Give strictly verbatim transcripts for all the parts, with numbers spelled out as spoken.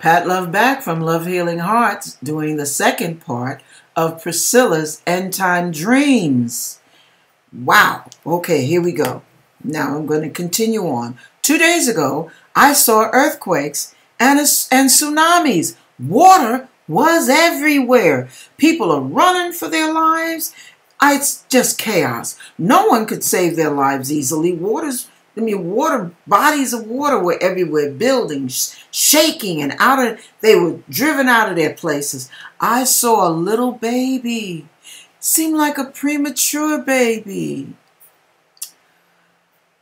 Pat Love back from Love Healing Hearts doing the second part of Priscilla's End Time Dreams. Wow. Okay, here we go. Now I'm going to continue on. Two days ago, I saw earthquakes and, and tsunamis. Water was everywhere. People are running for their lives. It's just chaos. No one could save their lives easily. Water's I mean, water, bodies of water were everywhere, buildings shaking and out of, they were driven out of their places. I saw a little baby, seemed like a premature baby,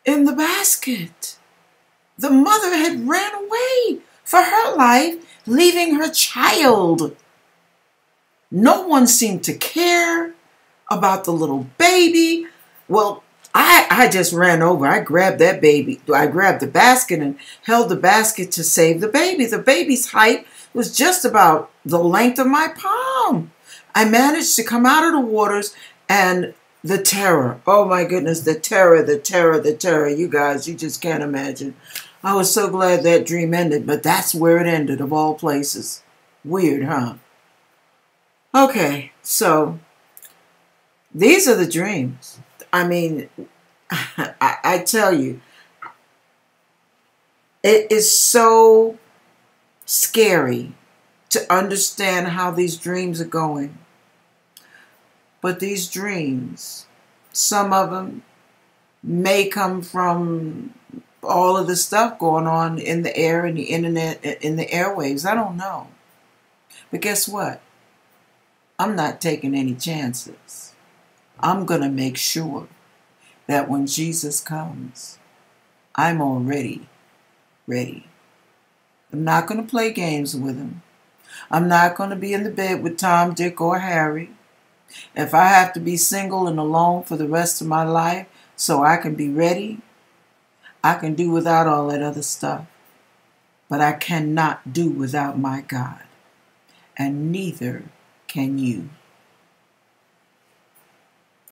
in the basket. The mother had ran away for her life, leaving her child. No one seemed to care about the little baby. Well, I, I just ran over. I grabbed that baby. I grabbed the basket and held the basket to save the baby. The baby's height was just about the length of my palm. I managed to come out of the waters and the terror. Oh, my goodness, the terror, the terror, the terror. You guys, you just can't imagine. I was so glad that dream ended, but that's where it ended, of all places. Weird, huh? Okay, so these are the dreams. I mean, I, I tell you, it is so scary to understand how these dreams are going. But these dreams, some of them may come from all of the stuff going on in the air, in the internet, in the airwaves. I don't know. But guess what? I'm not taking any chances. I'm going to make sure that when Jesus comes, I'm already ready. I'm not going to play games with him. I'm not going to be in the bed with Tom, Dick, or Harry. If I have to be single and alone for the rest of my life so I can be ready, I can do without all that other stuff. But I cannot do without my God. And neither can you.